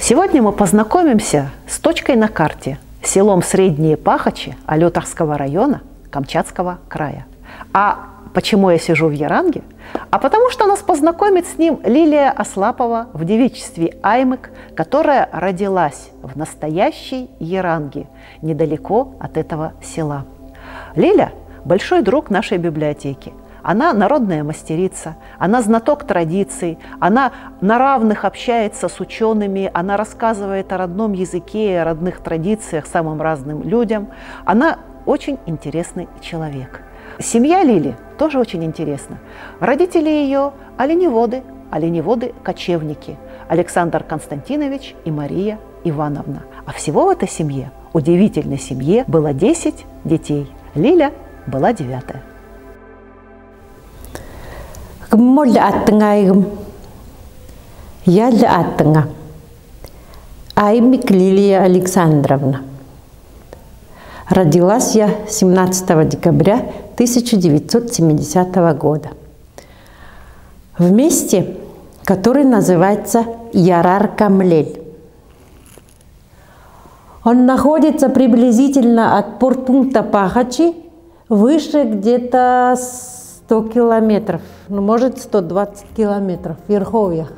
Сегодня мы познакомимся с точкой на карте, селом Средние Пахачи Олюторского района Камчатского края. А почему я сижу в Яранге? А потому что нас познакомит с ним Лилия Ослапова в девичестве Аймык, которая родилась в настоящей Яранге, недалеко от этого села. Лиля – большой друг нашей библиотеки. Она народная мастерица, она знаток традиций, она на равных общается с учеными, она рассказывает о родном языке, о родных традициях самым разным людям. Она очень интересный человек. Семья Лили тоже очень интересна. Родители ее – оленеводы, оленеводы-кочевники Александр Константинович и Мария Ивановна. А всего в этой семье, удивительной семье, было 10 детей. Лиля была 9-я. Моль аттынгаигым, яль аттынга, Аймик Лилия Александровна. Родилась я 17 декабря 1970 года в месте, который называется Ярар-Камлель. Он находится приблизительно от портпункта Пахачи выше где-то 100 километров, ну, может, 120 километров в верховьях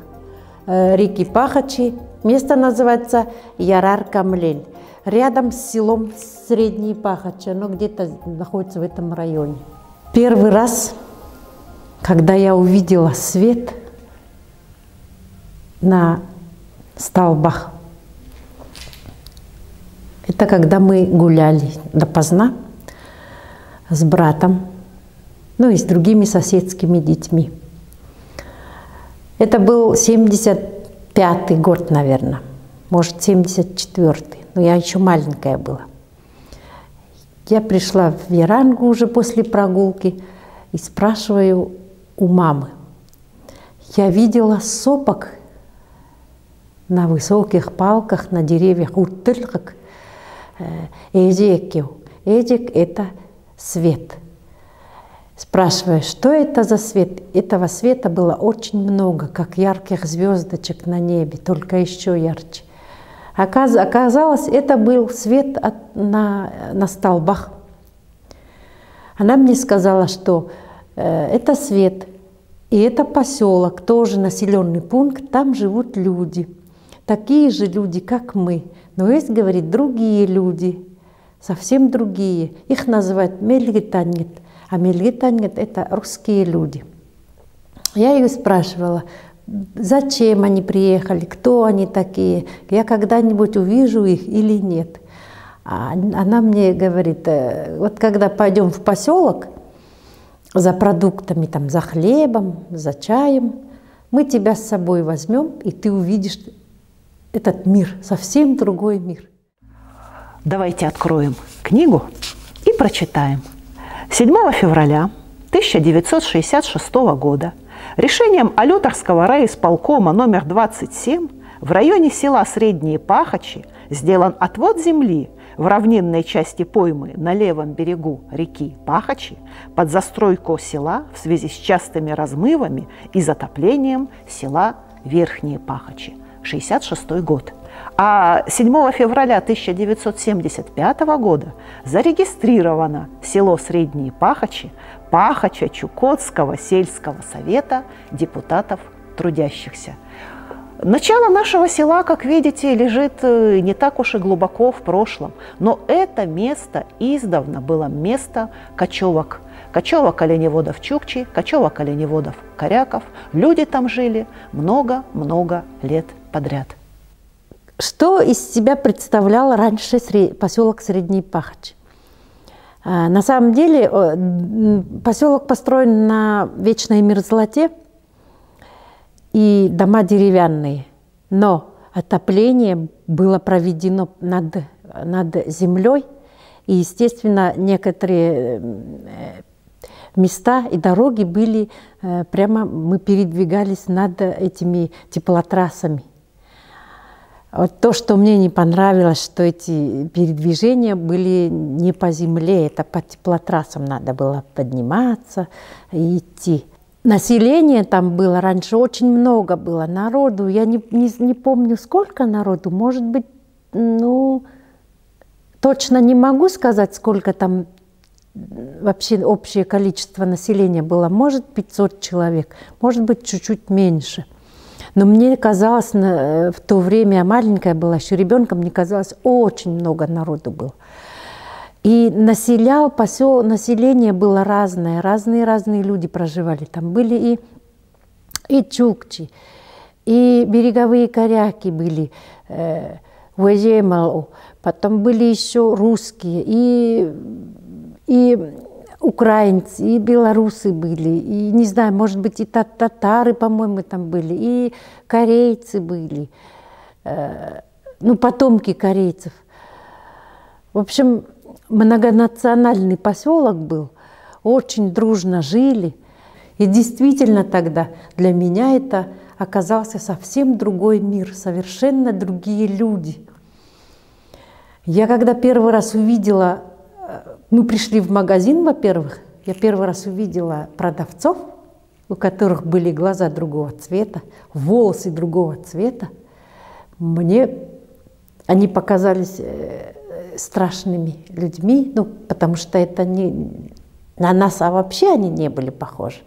реки Пахачи. Место называется Ярар-Камлель, рядом с селом Средние Пахачи, оно где-то находится в этом районе. Первый раз, когда я увидела свет на столбах, это когда мы гуляли допоздна с братом, ну и с другими соседскими детьми. Это был 75-й год, наверное, может, 74-й, но я еще маленькая была. Я пришла в Ярангу уже после прогулки и спрашиваю у мамы. Я видела сопок на высоких палках, на деревьях, утыльках, эдекев. Эдек – это свет. Спрашиваю, что это за свет? Этого света было очень много, как ярких звездочек на небе, только еще ярче. Оказалось, это был свет на столбах. Она мне сказала, что это свет, и это поселок, тоже населенный пункт, там живут люди. Такие же люди, как мы, но есть, говорит, другие люди, совсем другие. Их называют мельгитанит. А мельгитаньет – это русские люди. Я ее спрашивала, зачем они приехали, кто они такие, я когда-нибудь увижу их или нет. А она мне говорит, вот когда пойдем в поселок за продуктами, там, за хлебом, за чаем, мы тебя с собой возьмем, и ты увидишь этот мир, совсем другой мир. Давайте откроем книгу и прочитаем. 7 февраля 1966 года решением Олюторского райисполкома номер 27 в районе села Средние Пахачи сделан отвод земли в равнинной части поймы на левом берегу реки Пахачи под застройку села в связи с частыми размывами и затоплением села Верхние Пахачи. 1966 год. А 7 февраля 1975 года зарегистрировано село Средние Пахачи, Пахача Чукотского сельского совета депутатов трудящихся. Начало нашего села, как видите, лежит не так уж и глубоко в прошлом, но это место издавна было место кочевок. Кочевок оленеводов чукчи, кочевок оленеводов коряков. Люди там жили много-много лет подряд. Что из себя представлял раньше поселок Средний Пахач? На самом деле поселок построен на вечной мерзлоте и дома деревянные, но отопление было проведено над землей, и, естественно, некоторые места и дороги были прямо, мы передвигались над этими теплотрассами. Вот то, что мне не понравилось, что эти передвижения были не по земле, это по теплотрассам надо было подниматься и идти. Население там было раньше, очень много было народу. Я не помню, сколько народу, может быть, ну, точно не могу сказать, сколько там вообще общее количество населения было. Может, 500 человек, может быть, чуть-чуть меньше. Но мне казалось, в то время я маленькая была, еще ребенком, мне казалось, очень много народу было. И население было разное, разные люди проживали. Там были и чукчи, и береговые коряки были, Вежемау, потом были еще русские, и украинцы, и белорусы были, и, не знаю, может быть, и татары, по-моему, там были, и корейцы были, ну, потомки корейцев. В общем, многонациональный поселок был, очень дружно жили. И действительно тогда для меня это оказался совсем другой мир, совершенно другие люди. Я когда первый раз увидела, мы пришли в магазин, во-первых, я первый раз увидела продавцов, у которых были глаза другого цвета, волосы другого цвета, мне они показались страшными людьми, ну, потому что это не на нас, а вообще они не были похожи.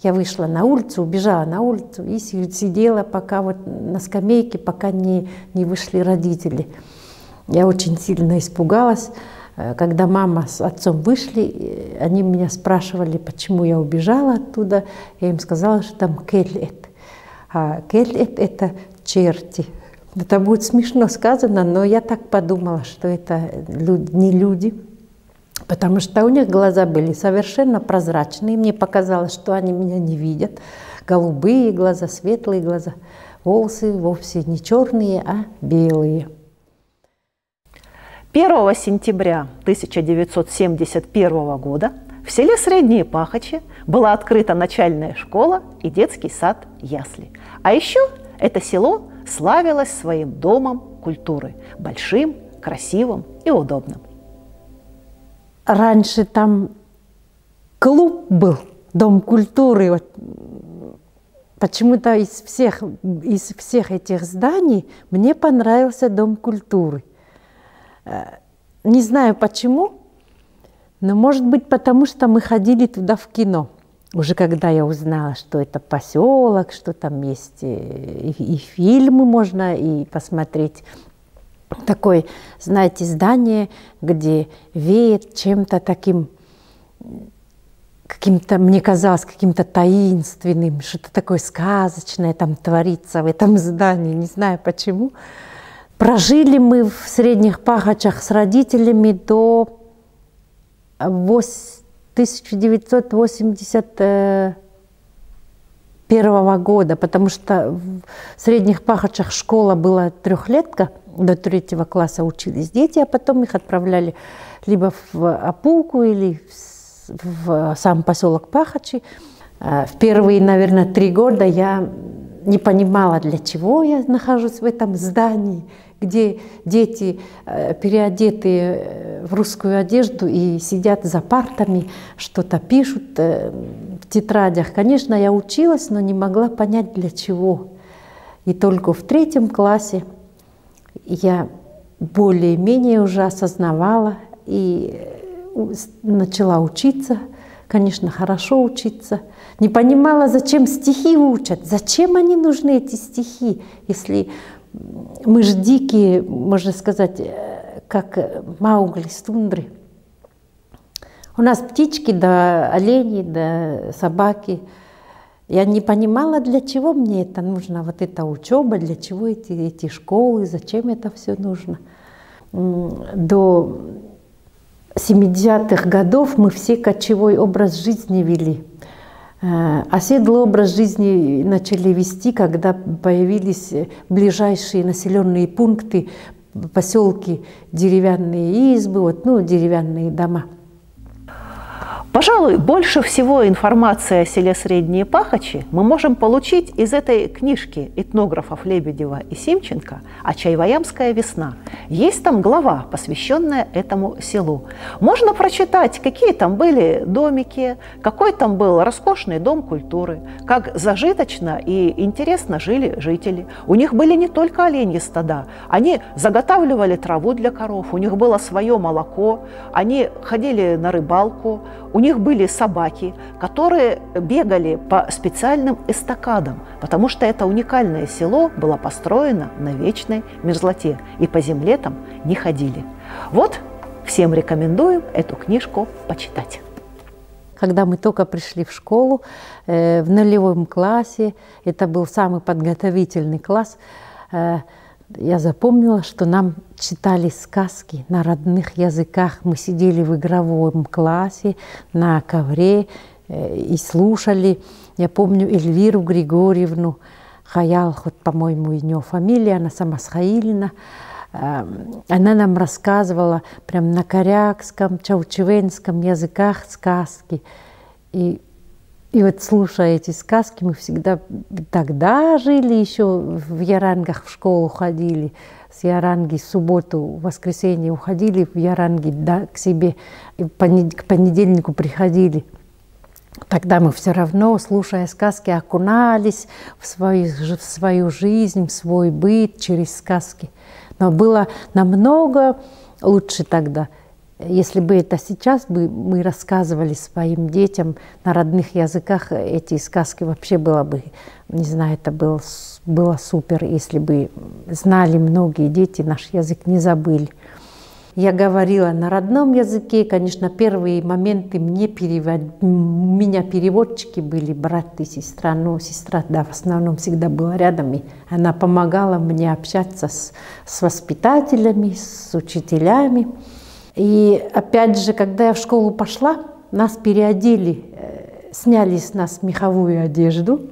Я вышла на улицу, убежала на улицу и сидела пока вот на скамейке, пока не вышли родители. Я очень сильно испугалась. Когда мама с отцом вышли, они меня спрашивали, почему я убежала оттуда. Я им сказала, что там келет. А келет – это черти. Это будет смешно сказано, но я так подумала, что это не люди, потому что у них глаза были совершенно прозрачные. Мне показалось, что они меня не видят. Голубые глаза, светлые глаза, волосы вовсе не черные, а белые. 1 сентября 1971 года в селе Средние Пахачи была открыта начальная школа и детский сад ясли. А еще это село славилась своим домом культуры, большим, красивым и удобным. Раньше там клуб был, дом культуры. Вот. Почему-то из всех этих зданий мне понравился дом культуры. Не знаю почему, но, может быть, потому что мы ходили туда в кино. Уже когда я узнала, что это поселок, что там есть и фильмы можно и посмотреть. Такое, знаете, здание, где веет чем-то таким, каким-то, мне казалось, каким-то таинственным, что-то такое сказочное там творится в этом здании, не знаю почему. Прожили мы в Средних Пахачах с родителями до 1981 года, потому что в Средних Пахачах школа была трехлетка, до 3 класса учились дети, а потом их отправляли либо в Опулку или в сам поселок Пахачи. В первые, наверное, 3 года я не понимала, для чего я нахожусь в этом здании, где дети, переодетые в русскую одежду, и сидят за партами, что-то пишут в тетрадях. Конечно, я училась, но не могла понять, для чего. И только в 3 классе я более-менее уже осознавала и начала учиться. Конечно, хорошо учиться. Не понимала, зачем стихи учат, зачем они нужны, эти стихи, если мы же дикие, можно сказать, как Маугли с тундры. У нас птички, да олени, да собаки. Я не понимала, для чего мне это нужно, вот эта учеба, для чего эти школы, зачем это все нужно. До 70-х годов мы все кочевой образ жизни вели. Оседлый образ жизни начали вести, когда появились ближайшие населенные пункты, поселки, деревянные избы, вот, ну, деревянные дома. Пожалуй, больше всего информации о селе Средние Пахачи мы можем получить из этой книжки этнографов Лебедева и Симченко «Ачайваямская весна». Есть там глава, посвященная этому селу. Можно прочитать, какие там были домики, какой там был роскошный дом культуры, как зажиточно и интересно жили жители. У них были не только оленьи стада, они заготавливали траву для коров, у них было свое молоко, они ходили на рыбалку, у них были собаки, которые бегали по специальным эстакадам, потому что это уникальное село было построено на вечной мерзлоте, и по земле там не ходили. Вот всем рекомендую эту книжку почитать. Когда мы только пришли в школу, в нулевом классе, это был самый подготовительный класс, я запомнила, что нам читали сказки на родных языках. Мы сидели в игровом классе на ковре и слушали. Я помню Эльвиру Григорьевну Хаялхут, по-моему, у нее фамилия, она сама с Хаилина. Она нам рассказывала прям на корякском, чаучевенском языках сказки. И вот, слушая эти сказки, мы всегда тогда жили, еще в Ярангах в школу ходили, с Яранги в субботу, в воскресенье уходили в Яранги, да, к себе, и к понедельнику приходили. Тогда мы все равно, слушая сказки, окунались в свою жизнь, в свой быт через сказки. Но было намного лучше тогда. Если бы это сейчас бы мы рассказывали своим детям на родных языках эти сказки, вообще было бы, не знаю, это было супер, если бы знали многие дети, наш язык не забыли. Я говорила на родном языке, конечно, первые моменты меня переводчики были, брат и сестра, но сестра, да, в основном всегда была рядом, и она помогала мне общаться с воспитателями, с учителями. И опять же, когда я в школу пошла, нас переодели, сняли с нас меховую одежду,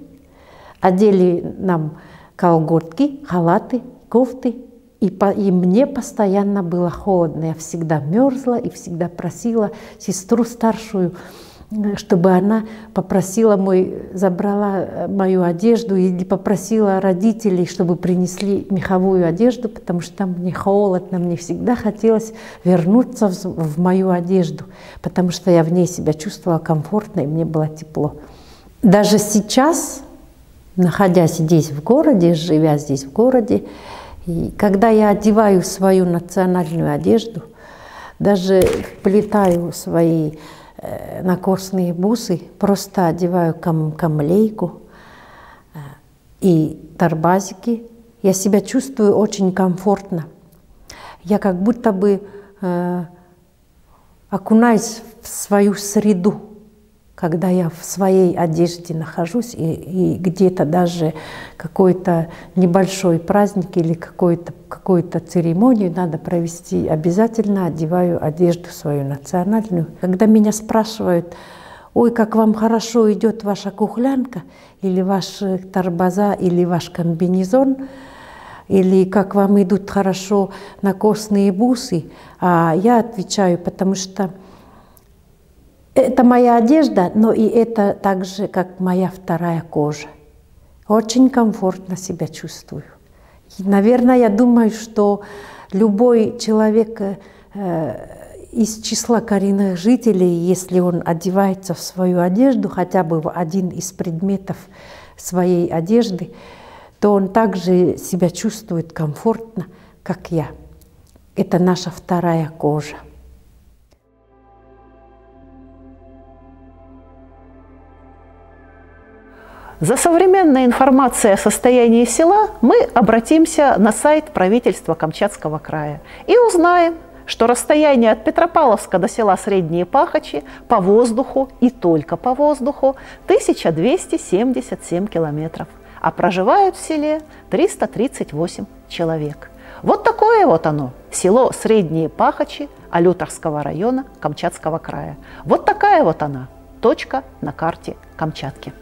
одели нам колготки, халаты, кофты, и мне постоянно было холодно. Я всегда мерзла и всегда просила сестру старшую, чтобы она попросила забрала мою одежду или попросила родителей, чтобы принесли меховую одежду, потому что мне холодно, мне всегда хотелось вернуться в мою одежду, потому что я в ней себя чувствовала комфортно и мне было тепло. Даже сейчас, находясь здесь в городе, живя здесь в городе, и когда я одеваю свою национальную одежду, даже вплетаю свои накосные бусы, просто одеваю камлейку и тарбазики, я себя чувствую очень комфортно. Я как будто бы окунаюсь в свою среду, когда я в своей одежде нахожусь, и где-то даже какой-то небольшой праздник или какую-то церемонию надо провести, обязательно одеваю одежду свою национальную. Когда меня спрашивают, ой, как вам хорошо идет ваша кухлянка, или ваш тарбаза, или ваш комбинезон, или как вам идут хорошо накосные бусы, а я отвечаю, потому что это моя одежда, но и это так же, как моя вторая кожа. Очень комфортно себя чувствую. И, наверное, я думаю, что любой человек из числа коренных жителей, если он одевается в свою одежду, хотя бы в один из предметов своей одежды, то он также себя чувствует комфортно, как я. Это наша вторая кожа. За современной информацией о состоянии села мы обратимся на сайт правительства Камчатского края и узнаем, что расстояние от Петропавловска до села Средние Пахачи по воздуху и только по воздуху 1277 километров, а проживают в селе 338 человек. Вот такое вот оно, село Средние Пахачи Олюторского района Камчатского края. Вот такая вот она, точка на карте Камчатки.